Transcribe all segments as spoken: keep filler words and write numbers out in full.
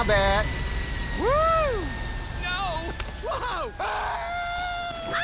My bad. Woo! No! Whoa! Ah! Ah!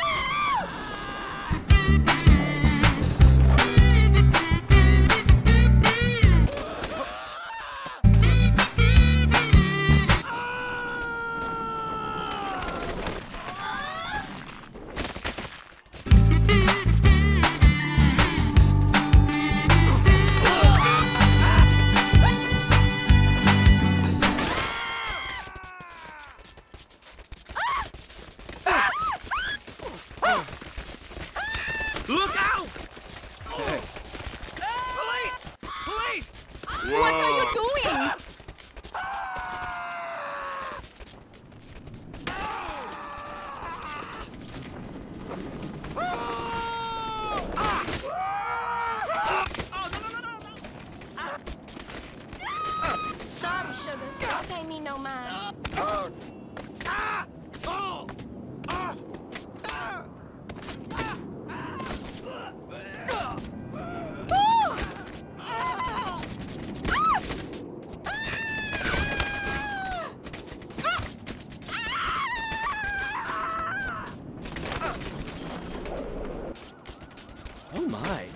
Oh my.